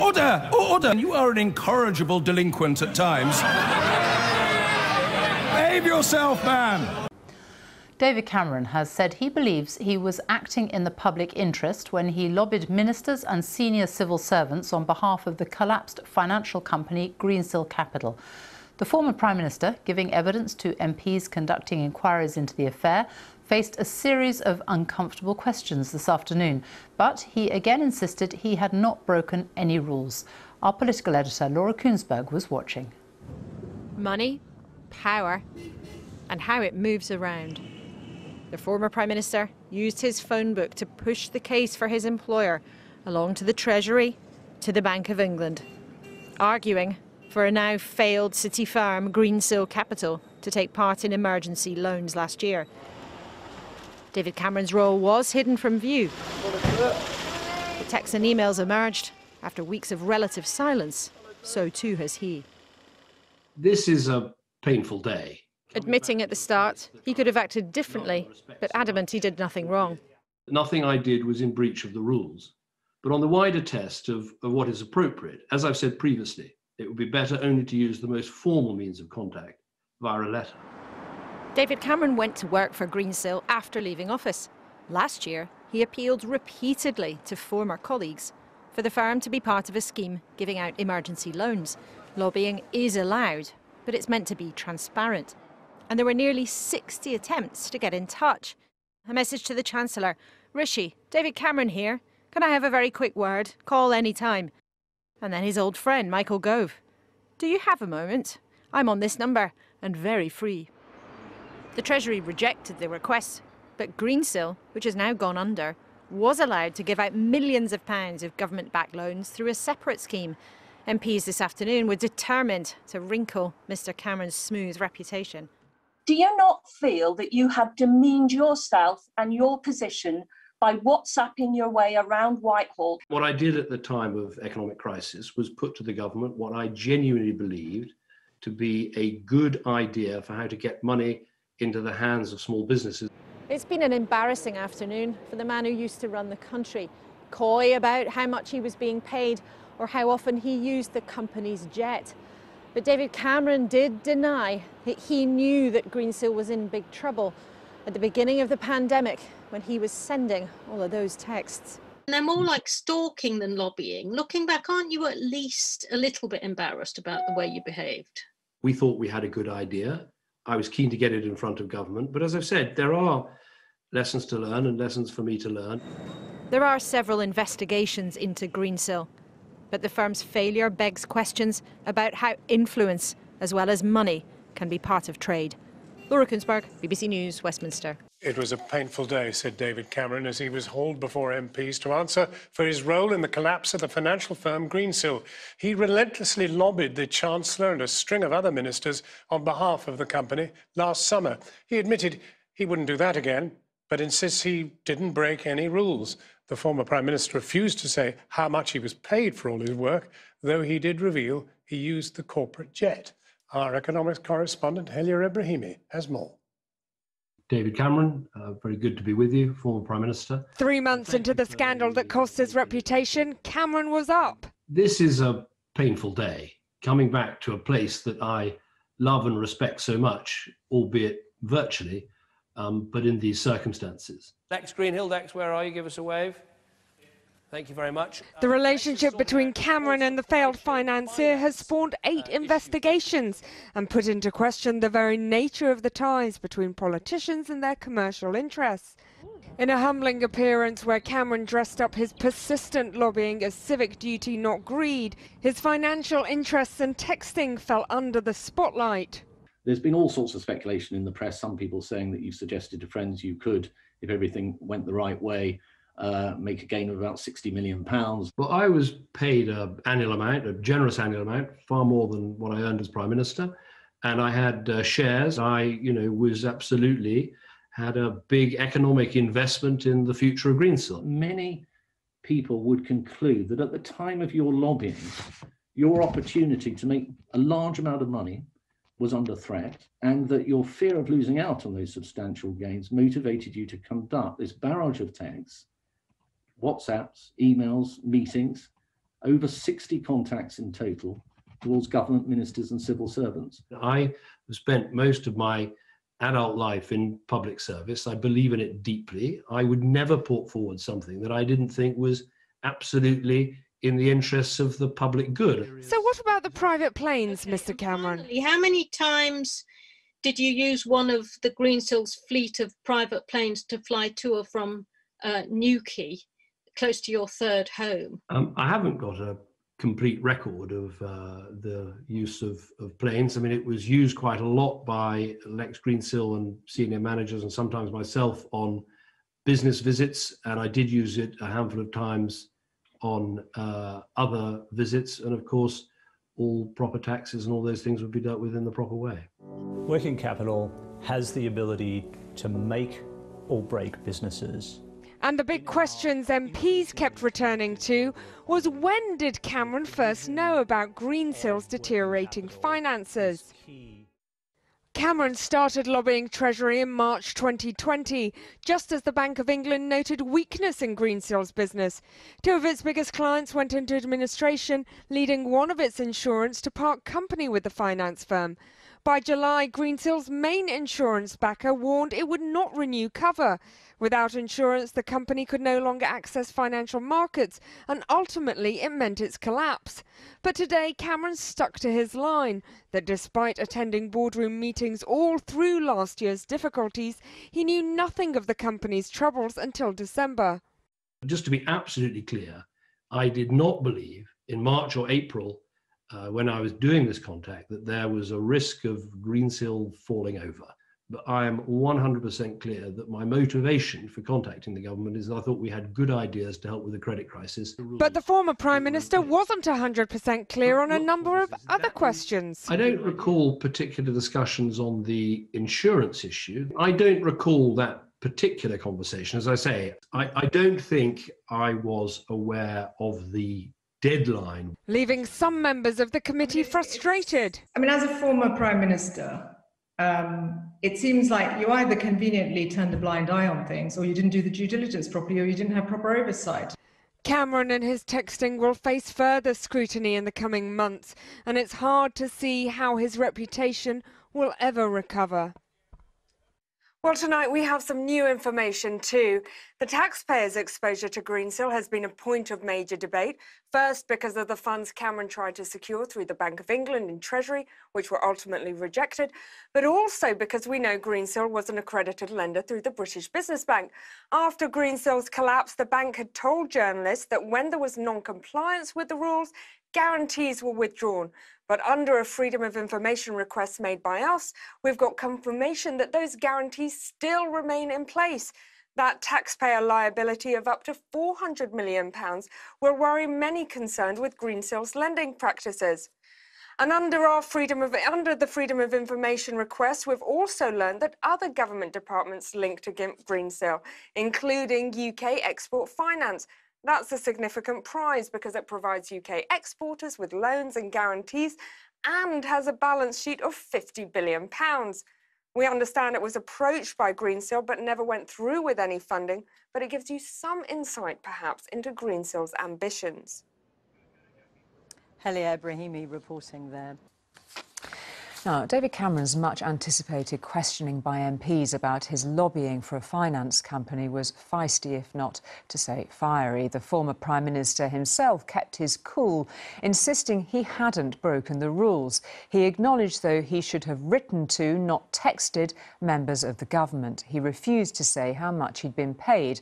Order! Order! You are an incorrigible delinquent at times. Behave yourself, man! David Cameron has said he believes he was acting in the public interest when he lobbied ministers and senior civil servants on behalf of the collapsed financial company Greensill Capital. The former Prime Minister, giving evidence to MPs conducting inquiries into the affair, faced a series of uncomfortable questions this afternoon, but he again insisted he had not broken any rules. Our political editor, Laura Kuenssberg, was watching. Money, power, and how it moves around. The former Prime Minister used his phone book to push the case for his employer along to the Treasury, to the Bank of England, arguing for a now failed city firm, Greensill Capital, to take part in emergency loans last year. David Cameron's role was hidden from view. The texts and emails emerged after weeks of relative silence. So too has he. This is a painful day. Admitting at the start he could have acted differently, but adamant he did nothing wrong. Nothing I did was in breach of the rules, but on the wider test of what is appropriate, as I've said previously, it would be better only to use the most formal means of contact, via a letter. David Cameron went to work for Greensill after leaving office. Last year, he appealed repeatedly to former colleagues for the firm to be part of a scheme giving out emergency loans. Lobbying is allowed, but it's meant to be transparent. And there were nearly 60 attempts to get in touch. A message to the Chancellor, "Rishi, David Cameron here. Can I have a very quick word? Call any time." And then his old friend, Michael Gove. "Do you have a moment? I'm on this number and very free." The Treasury rejected the request, but Greensill, which has now gone under, was allowed to give out millions of pounds of government-backed loans through a separate scheme. MPs this afternoon were determined to wrinkle Mr Cameron's smooth reputation. Do you not feel that you have demeaned yourself and your position by WhatsApping your way around Whitehall? What I did at the time of economic crisis was put to the government what I genuinely believed to be a good idea for how to get money into the hands of small businesses. It's been an embarrassing afternoon for the man who used to run the country, coy about how much he was being paid or how often he used the company's jet. But David Cameron did deny that he knew that Greensill was in big trouble at the beginning of the pandemic when he was sending all of those texts. And they're more like stalking than lobbying. Looking back, aren't you at least a little bit embarrassed about the way you behaved? We thought we had a good idea. I was keen to get it in front of government, but as I've said, there are lessons to learn and lessons for me to learn. There are several investigations into Greensill, but the firm's failure begs questions about how influence, as well as money, can be part of trade. Laura Kuenssberg, BBC News, Westminster. It was a painful day, said David Cameron, as he was hauled before MPs to answer for his role in the collapse of the financial firm Greensill. He relentlessly lobbied the Chancellor and a string of other ministers on behalf of the company last summer. He admitted he wouldn't do that again, but insists he didn't break any rules. The former Prime Minister refused to say how much he was paid for all his work, though he did reveal he used the corporate jet. Our economics correspondent, Helia Ibrahim, has more. David Cameron, very good to be with you, former Prime Minister. 3 months into the scandal that cost his reputation, Cameron was up. This is a painful day, coming back to a place that I love and respect so much, albeit virtually, but in these circumstances. Lex Greensill, Lex, where are you? Give us a wave. Thank you very much. The relationship between Cameron and the failed financier has spawned 8 investigations and put into question the very nature of the ties between politicians and their commercial interests. In a humbling appearance where Cameron dressed up his persistent lobbying as civic duty, not greed, his financial interests and texting fell under the spotlight. There's been all sorts of speculation in the press, some people saying that you suggested to friends you could, if everything went the right way, make a gain of about £60 million. Well, I was paid a generous annual amount, far more than what I earned as Prime Minister, and I had shares. I, was absolutely had a big economic investment in the future of Greensill. Many people would conclude that at the time of your lobbying, your opportunity to make a large amount of money was under threat, and that your fear of losing out on those substantial gains motivated you to conduct this barrage of texts, WhatsApps, emails, meetings, over 60 contacts in total towards government ministers and civil servants. I spent most of my adult life in public service. I believe in it deeply. I would never put forward something that I didn't think was absolutely in the interests of the public good. So what about the private planes, Mr. Cameron? Finally, how many times did you use one of the Greensill's fleet of private planes to fly to or from Newquay, close to your third home? I haven't got a complete record of the use of planes. I mean, it was used quite a lot by Lex Greensill and senior managers and sometimes myself on business visits, and I did use it a handful of times on other visits, and of course all proper taxes and all those things would be dealt with in the proper way. Working capital has the ability to make or break businesses. And the big questions MPs kept returning to was, when did Cameron first know about Greensill's deteriorating finances? Cameron started lobbying Treasury in March 2020, just as the Bank of England noted weakness in Greensill's business. Two of its biggest clients went into administration, leading one of its insurance to part company with the finance firm. By July, Greensill's main insurance backer warned it would not renew cover. Without insurance, the company could no longer access financial markets, and ultimately it meant its collapse. But today, Cameron stuck to his line that despite attending boardroom meetings all through last year's difficulties, he knew nothing of the company's troubles until December. Just to be absolutely clear, I did not believe in March or April when I was doing this contact that there was a risk of Greensill falling over. But I am 100% clear that my motivation for contacting the government is that I thought we had good ideas to help with the credit crisis. But the former Prime Minister wasn't 100% clear on a number of other questions. I don't recall particular discussions on the insurance issue. I don't recall that particular conversation. As I say, I don't think I was aware of the deadline, leaving some members of the committee frustrated. I mean, as a former Prime Minister, it seems like you either conveniently turned a blind eye on things, or you didn't do the due diligence properly, or you didn't have proper oversight. Cameron and his texting will face further scrutiny in the coming months, and it's hard to see how his reputation will ever recover. Well, tonight we have some new information too. The taxpayers' exposure to Greensill has been a point of major debate. First, because of the funds Cameron tried to secure through the Bank of England and Treasury, which were ultimately rejected, but also because we know Greensill was an accredited lender through the British Business Bank. After Greensill's collapse, the bank had told journalists that when there was non-compliance with the rules, guarantees were withdrawn. But under a Freedom of Information request made by us, we've got confirmation that those guarantees still remain in place. That taxpayer liability of up to £400 million will worry many concerned with Greensill's lending practices. And under the Freedom of Information request, we've also learned that other government departments linked to Greensill, including UK Export Finance. That's a significant prize because it provides UK exporters with loans and guarantees and has a balance sheet of £50 billion. We understand it was approached by Greensill but never went through with any funding, but it gives you some insight, perhaps, into Greensill's ambitions. Helia Ibrahim reporting there. Now, David Cameron's much-anticipated questioning by MPs about his lobbying for a finance company was feisty, if not to say fiery. The former Prime Minister himself kept his cool, insisting he hadn't broken the rules. He acknowledged, though, he should have written to, not texted, members of the government. He refused to say how much he'd been paid.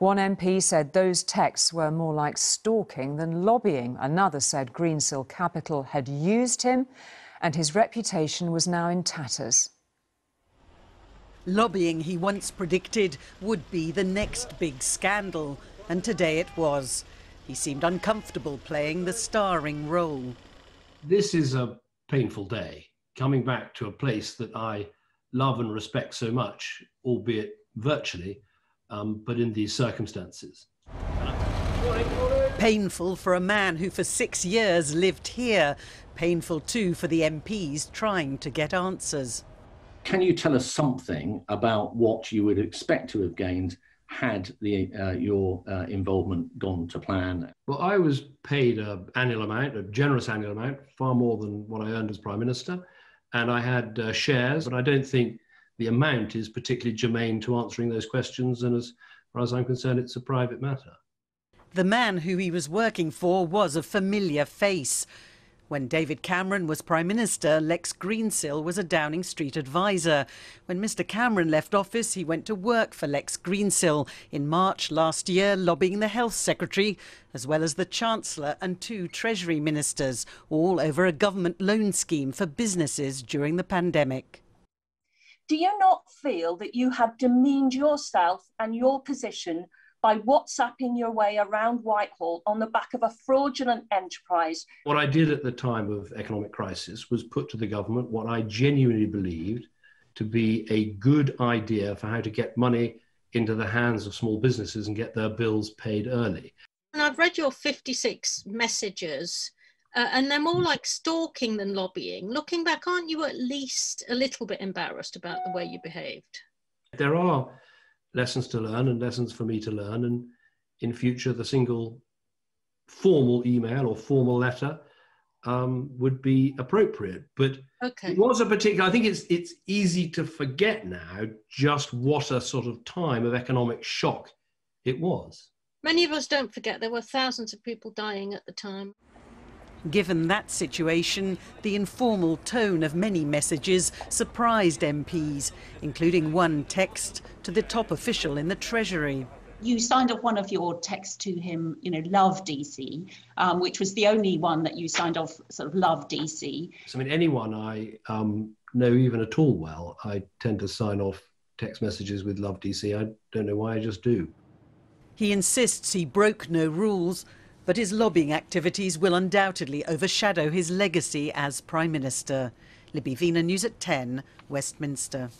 One MP said those texts were more like stalking than lobbying. Another said Greensill Capital had used him, and his reputation was now in tatters. Lobbying, he once predicted, would be the next big scandal, and today it was. He seemed uncomfortable playing the starring role. This is a painful day, coming back to a place that I love and respect so much, albeit virtually, but in these circumstances. Painful for a man who for 6 years lived here. Painful too for the MPs trying to get answers. Can you tell us something about what you would expect to have gained had the your involvement gone to plan? Well, I was paid an annual amount, a generous annual amount, far more than what I earned as Prime Minister. And I had shares, but I don't think the amount is particularly germane to answering those questions. And as far as I'm concerned, it's a private matter. The man who he was working for was a familiar face. When David Cameron was Prime Minister, Lex Greensill was a Downing Street advisor. When Mr Cameron left office, he went to work for Lex Greensill in March last year, lobbying the Health Secretary, as well as the Chancellor and 2 Treasury Ministers, all over a government loan scheme for businesses during the pandemic. Do you not feel that you have demeaned yourself and your position by WhatsApping your way around Whitehall on the back of a fraudulent enterprise? What I did at the time of economic crisis was put to the government what I genuinely believed to be a good idea for how to get money into the hands of small businesses and get their bills paid early. And I've read your 56 messages, and they're more like stalking than lobbying. Looking back, aren't you at least a little bit embarrassed about the way you behaved? There are lessons to learn and lessons for me to learn, and in future the single formal email or formal letter would be appropriate. But it was a particular, I think it's easy to forget now just what a sort of time of economic shock it was. Many of us don't forget there were thousands of people dying at the time. Given that situation, the informal tone of many messages surprised MPs, including one text to the top official in the Treasury. You signed off one of your texts to him, you know, love DC, which was the only one that you signed off, sort of love DC. So, I mean, anyone I know even at all well, I tend to sign off text messages with love DC. I don't know why, I just do. He insists he broke no rules, but his lobbying activities will undoubtedly overshadow his legacy as Prime Minister. Libby Vina, News at 10, Westminster.